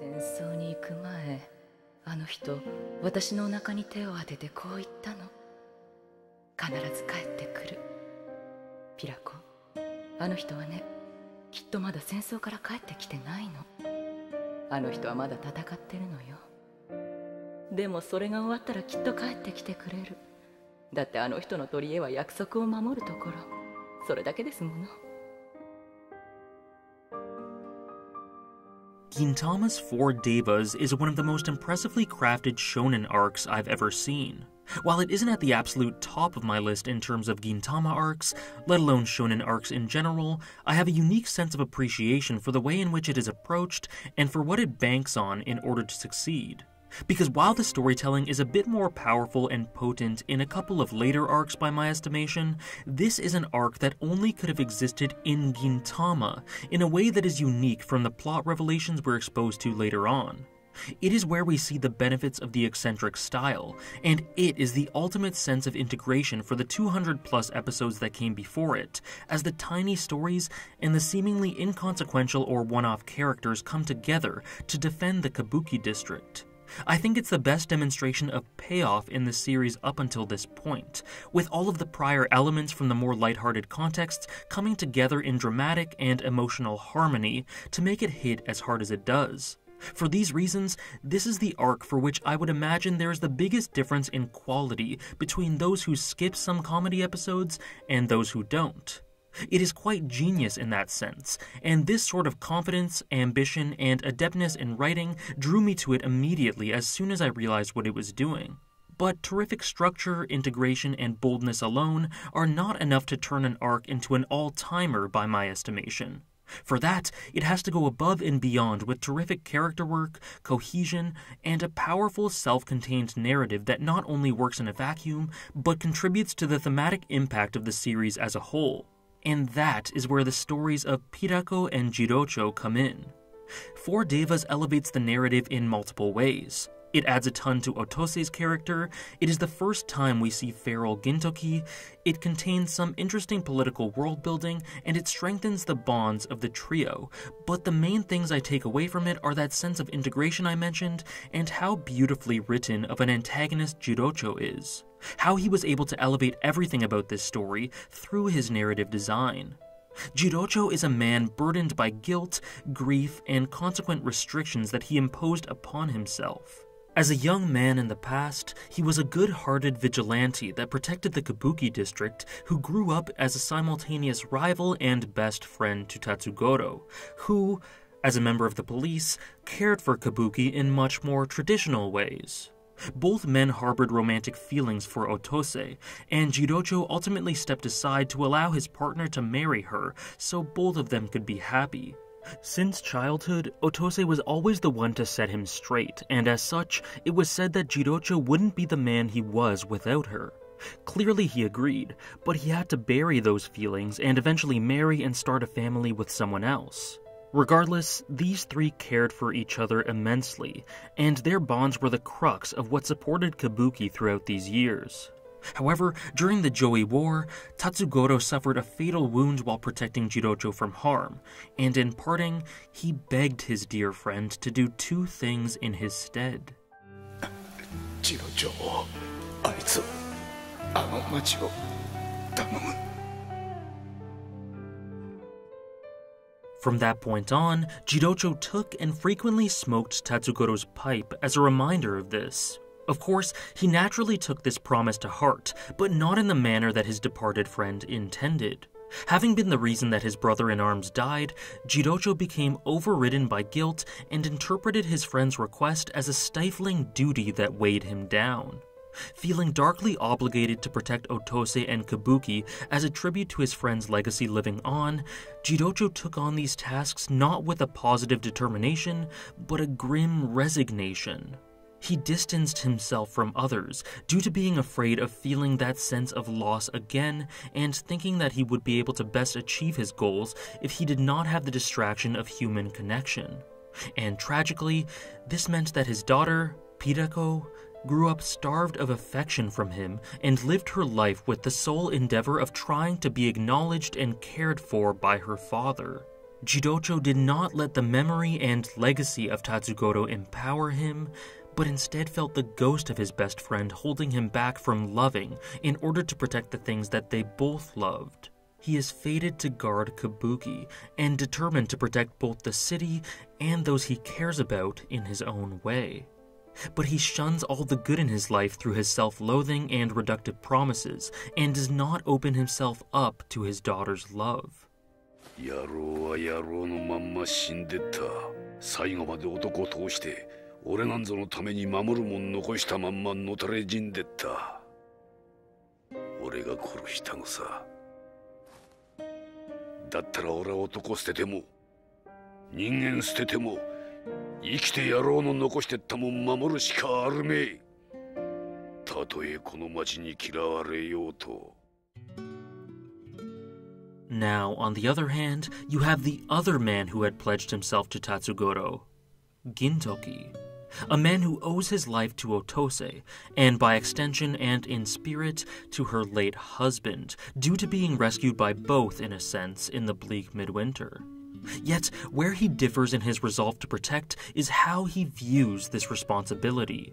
戦争に行く前、あの人、私のお腹に手を当ててこう言ったの。必ず帰ってくる。ピラコ、あの人はね、きっとまだ戦争から帰ってきてないの。あの人はまだ戦ってるのよ。でもそれが終わったらきっと帰ってきてくれる。だってあの人の取り柄は約束を守るところ。それだけですもの。Gintama's Four Devas is one of the most impressively crafted shonen arcs I've ever seen. While it isn't at the absolute top of my list in terms of Gintama arcs, let alone shonen arcs in general, I have a unique sense of appreciation for the way in which it is approached and for what it banks on in order to succeed. Because while the storytelling is a bit more powerful and potent in a couple of later arcs by my estimation, this is an arc that only could have existed in Gintama, in a way that is unique from the plot revelations we're exposed to later on. It is where we see the benefits of the eccentric style, and it is the ultimate sense of integration for the 200-plus episodes that came before it, as the tiny stories and the seemingly inconsequential or one-off characters come together to defend the Kabuki district. I think it's the best demonstration of payoff in the series up until this point, with all of the prior elements from the more lighthearted contexts coming together in dramatic and emotional harmony to make it hit as hard as it does. For these reasons, this is the arc for which I would imagine there is the biggest difference in quality between those who skip some comedy episodes and those who don't. It is quite genius in that sense, and this sort of confidence, ambition, and adeptness in writing drew me to it immediately as soon as I realized what it was doing. But terrific structure, integration, and boldness alone are not enough to turn an arc into an all-timer by my estimation. For that, it has to go above and beyond with terrific character work, cohesion, and a powerful self-contained narrative that not only works in a vacuum, but contributes to the thematic impact of the series as a whole. And that is where the stories of Pirako and Jirocho come in. Four Devas elevates the narrative in multiple ways. It adds a ton to Otose's character, it is the first time we see Feral Gintoki, it contains some interesting political world building, and it strengthens the bonds of the trio, but the main things I take away from it are that sense of integration I mentioned, and how beautifully written of an antagonist Jirocho is. How he was able to elevate everything about this story through his narrative design. Jirocho is a man burdened by guilt, grief, and consequent restrictions that he imposed upon himself. As a young man in the past, he was a good-hearted vigilante that protected the Kabuki district, who grew up as a simultaneous rival and best friend to Tatsugoro, who, as a member of the police, cared for Kabuki in much more traditional ways. Both men harbored romantic feelings for Otose, and Jirocho ultimately stepped aside to allow his partner to marry her so both of them could be happy. Since childhood, Otose was always the one to set him straight, and as such, it was said that Jirocho wouldn't be the man he was without her. Clearly he agreed, but he had to bury those feelings and eventually marry and start a family with someone else. Regardless, these three cared for each other immensely, and their bonds were the crux of what supported Kabuki throughout these years. However, during the Joui War, Tatsugoro suffered a fatal wound while protecting Jirocho from harm, and in parting, he begged his dear friend to do two things in his stead. Jirocho, From that point on, Jirocho took and frequently smoked Tatsugoro's pipe as a reminder of this. Of course, he naturally took this promise to heart, but not in the manner that his departed friend intended. Having been the reason that his brother-in-arms died, Jirocho became overridden by guilt and interpreted his friend's request as a stifling duty that weighed him down. Feeling darkly obligated to protect Otose and Kabuki as a tribute to his friend's legacy living on, Jirocho took on these tasks not with a positive determination, but a grim resignation. He distanced himself from others due to being afraid of feeling that sense of loss again and thinking that he would be able to best achieve his goals if he did not have the distraction of human connection. And tragically, this meant that his daughter, Pirako, grew up starved of affection from him and lived her life with the sole endeavor of trying to be acknowledged and cared for by her father. Jirocho did not let the memory and legacy of Tatsugoro empower him, but instead felt the ghost of his best friend holding him back from loving in order to protect the things that they both loved. He is fated to guard Kabuki and determined to protect both the city and those he cares about in his own way. But he shuns all the good in his life through his self-loathing and reductive promises, and does not open himself up to his daughter's love. Now, on the other hand, you have the other man who had pledged himself to Tatsugoro, Gintoki, a man who owes his life to Otose, and by extension and in spirit, to her late husband, due to being rescued by both, in a sense, in the bleak midwinter. Yet, where he differs in his resolve to protect is how he views this responsibility.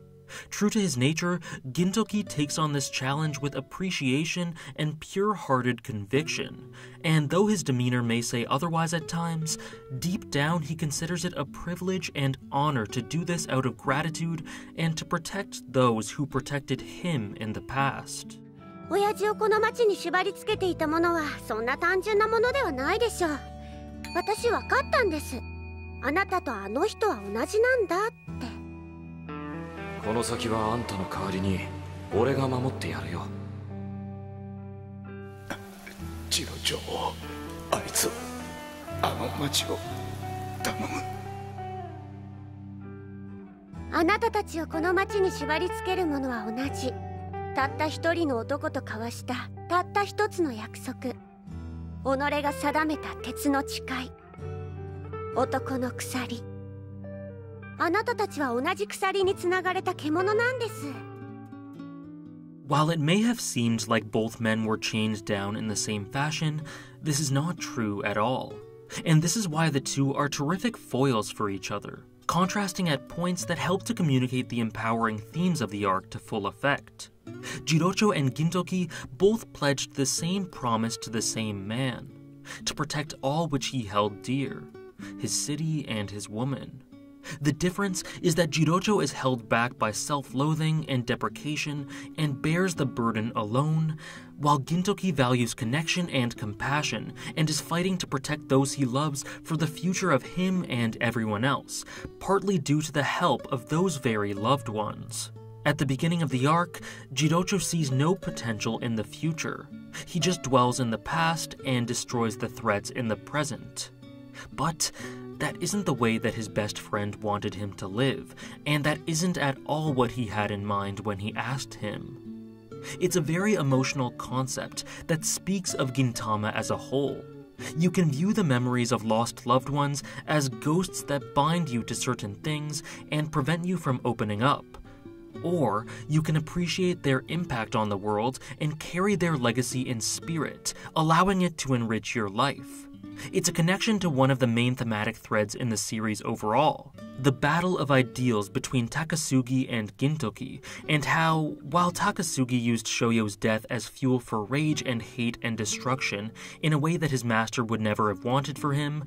True to his nature, Gintoki takes on this challenge with appreciation and pure-hearted conviction, and though his demeanor may say otherwise at times, deep down he considers it a privilege and honor to do this out of gratitude and to protect those who protected him in the past. 私分かったんです。あなたとあの人は同じなんだって。この先はあんたの代わりに俺が守ってやるよ。次郎長、あいつあの町を頼む。あなたたちをこの町に縛り付けるものは同じ。たった一人の男と交わしたたった一つの約束。 己が定めた鉄の誓い、男の鎖。あなたたちは同じ鎖に繋がれた獣なんです。While it may have seemed like both men were chained down in the same fashion, this is not true at all. And this is why the two are terrific foils for each other, contrasting at points that help to communicate the empowering themes of the arc to full effect. Jirocho and Gintoki both pledged the same promise to the same man, to protect all which he held dear, his city and his woman. The difference is that Jirocho is held back by self-loathing and deprecation and bears the burden alone, while Gintoki values connection and compassion and is fighting to protect those he loves for the future of him and everyone else, partly due to the help of those very loved ones. At the beginning of the arc, Jirocho sees no potential in the future. He just dwells in the past and destroys the threats in the present. But that isn't the way that his best friend wanted him to live, and that isn't at all what he had in mind when he asked him. It's a very emotional concept that speaks of Gintama as a whole. You can view the memories of lost loved ones as ghosts that bind you to certain things and prevent you from opening up. Or you can appreciate their impact on the world and carry their legacy in spirit, allowing it to enrich your life. It's a connection to one of the main thematic threads in the series overall, the battle of ideals between Takasugi and Gintoki, and how, while Takasugi used Shoyo's death as fuel for rage and hate and destruction in a way that his master would never have wanted for him,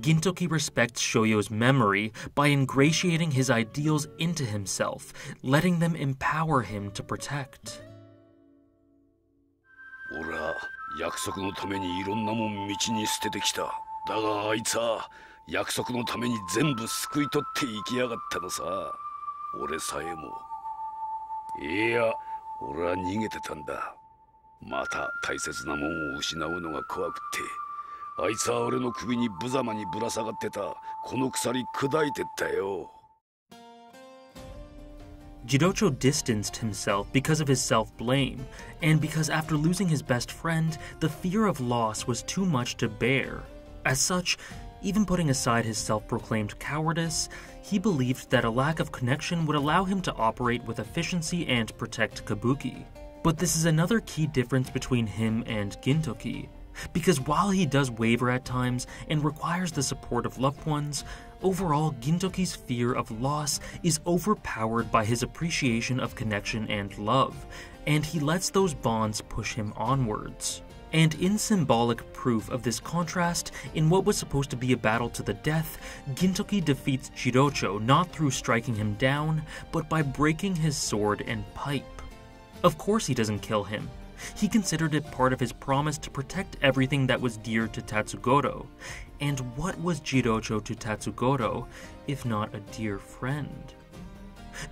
Gintoki respects Shoyo's memory by ingratiating his ideals into himself, letting them empower him to protect. Jirocho distanced himself because of his self-blame, and because after losing his best friend, the fear of loss was too much to bear. As such, even putting aside his self-proclaimed cowardice, he believed that a lack of connection would allow him to operate with efficiency and protect Kabuki. But this is another key difference between him and Gintoki. because while he does waver at times and requires the support of loved ones, overall Gintoki's fear of loss is overpowered by his appreciation of connection and love, and he lets those bonds push him onwards. And in symbolic proof of this contrast, in what was supposed to be a battle to the death, Gintoki defeats Jirocho not through striking him down, but by breaking his sword and pipe. Of course he doesn't kill him. He considered it part of his promise to protect everything that was dear to Tatsugoro. And what was Jirocho to Tatsugoro, if not a dear friend?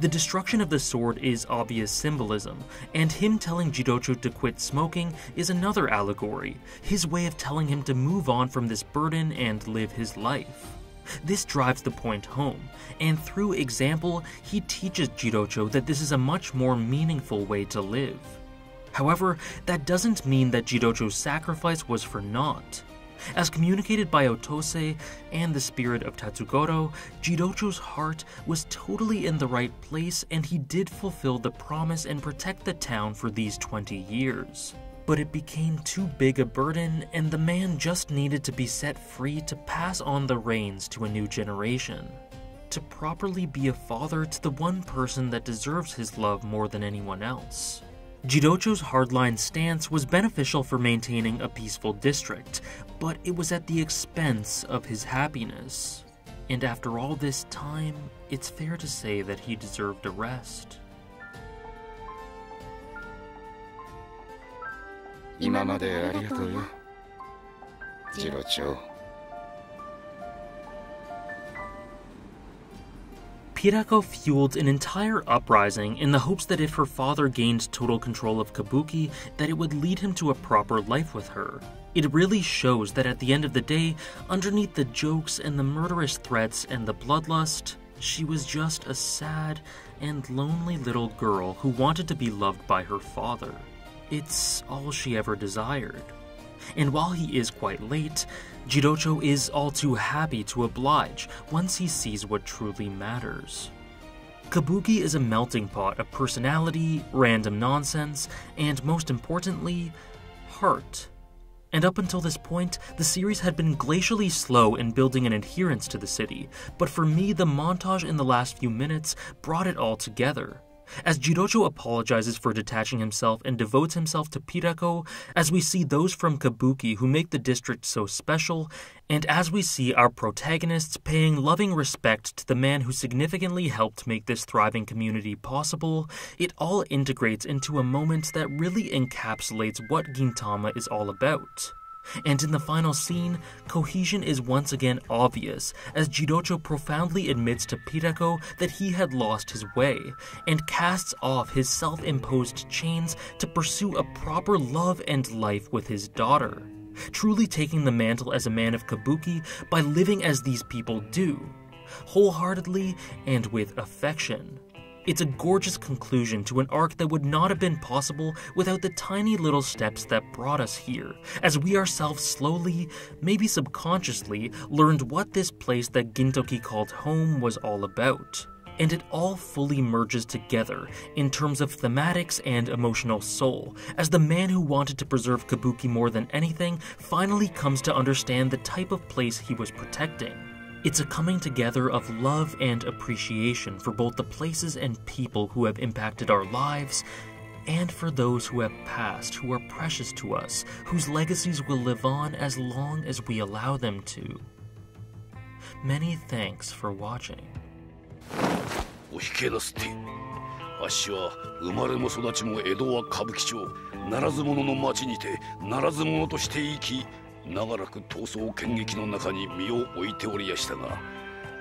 The destruction of the sword is obvious symbolism, and him telling Jirocho to quit smoking is another allegory, his way of telling him to move on from this burden and live his life. This drives the point home, and through example, he teaches Jirocho that this is a much more meaningful way to live. However, that doesn't mean that Jirocho's sacrifice was for naught. As communicated by Otose and the spirit of Tatsugoro, Jirocho's heart was totally in the right place and he did fulfill the promise and protect the town for these 20 years. But it became too big a burden and the man just needed to be set free to pass on the reins to a new generation, to properly be a father to the one person that deserves his love more than anyone else. Jirocho's hardline stance was beneficial for maintaining a peaceful district, but it was at the expense of his happiness. And after all this time, it's fair to say that he deserved a rest. 今までありがとうよ、ジロチョ。 Pirako fueled an entire uprising in the hopes that if her father gained total control of Kabuki, that it would lead him to a proper life with her. It really shows that at the end of the day, underneath the jokes and the murderous threats and the bloodlust, she was just a sad and lonely little girl who wanted to be loved by her father. It's all she ever desired. And while he is quite late, Jirocho is all too happy to oblige once he sees what truly matters. Kabuki is a melting pot of personality, random nonsense, and most importantly, heart. And up until this point, the series had been glacially slow in building an adherence to the city, but for me, the montage in the last few minutes brought it all together. As Jirocho apologizes for detaching himself and devotes himself to Pirako, as we see those from Kabuki who make the district so special, and as we see our protagonists paying loving respect to the man who significantly helped make this thriving community possible, it all integrates into a moment that really encapsulates what Gintama is all about. And in the final scene, cohesion is once again obvious, as Jirocho profoundly admits to Pirako that he had lost his way, and casts off his self-imposed chains to pursue a proper love and life with his daughter, truly taking the mantle as a man of Kabuki by living as these people do, wholeheartedly and with affection. It's a gorgeous conclusion to an arc that would not have been possible without the tiny little steps that brought us here, as we ourselves slowly, maybe subconsciously, learned what this place that Gintoki called home was all about. And it all fully merges together in terms of thematics and emotional soul, as the man who wanted to preserve Kabuki more than anything finally comes to understand the type of place he was protecting. It's a coming together of love and appreciation for both the places and people who have impacted our lives, and for those who have passed, who are precious to us, whose legacies will live on as long as we allow them to. Many thanks for watching. あっしは生まれも育ちも江戸は歌舞伎町、ならず者の町にてならず者として生き、 長らく闘争剣撃の中に身を置いておりやしたが、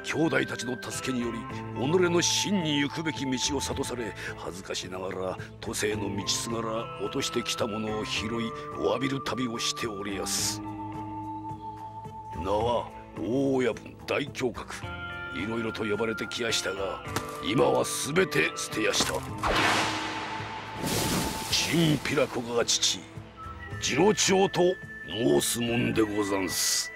兄弟たちの助けにより己の真に行くべき道を悟され、恥ずかしながら都政の道すがら落としてきたものを拾い詫びる旅をしておりやす。名は大親分大侠客、いろいろと呼ばれてきやしたが、今は全て捨てやした。新ピラコが父次郎長と 申すもんでござんす。